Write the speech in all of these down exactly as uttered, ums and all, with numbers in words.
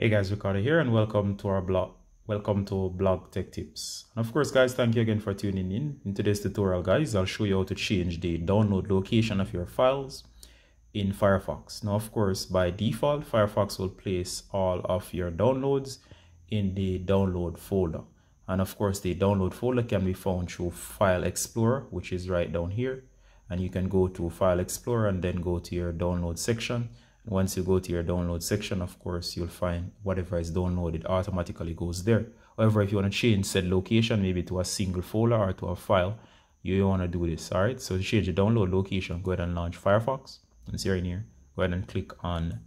Hey guys, Ricardo here, and welcome to our blog. Welcome to Blog Tech Tips. And of course, guys, thank you again for tuning in. In today's tutorial, guys, I'll show you how to change the download location of your files in Firefox. Now, of course, by default, Firefox will place all of your downloads in the download folder. And of course, the download folder can be found through File Explorer, which is right down here. And you can go to File Explorer and then go to your download section. And once you go to your download section, of course, you'll find whatever is downloaded automatically goes there. However, if you want to change said location, maybe to a single folder or to a file, you want to do this. All right. So to change the download location, go ahead and launch Firefox. Once you're in here, go ahead and click on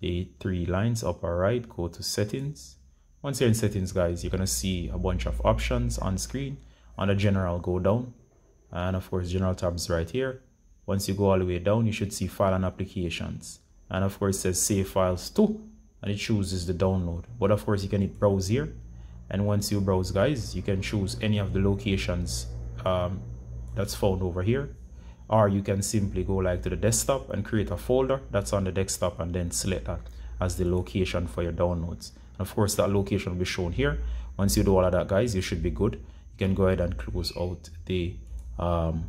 the three lines upper right, go to settings. Once you're in settings, guys, you're going to see a bunch of options on screen. On the general, go down. And of course, general tabs right here. Once you go all the way down, you should see file and applications. And of course, it says save files to, and it chooses the download. But of course, you can hit browse here. And once you browse, guys, you can choose any of the locations um, that's found over here. Or you can simply go like to the desktop and create a folder that's on the desktop and then select that as the location for your downloads. And of course, that location will be shown here. Once you do all of that, guys, you should be good. You can go ahead and close out the um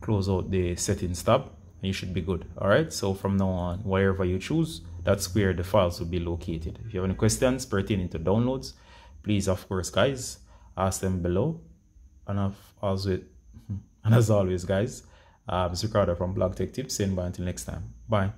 close out the settings tab, and you should be good. All right, so from now on, wherever you choose, that's where the files will be located. If you have any questions pertaining to downloads, please, of course, guys, ask them below. And I've also, and as always, guys, um, it's Ricardo from Blog Tech Tips, saying bye until next time. Bye.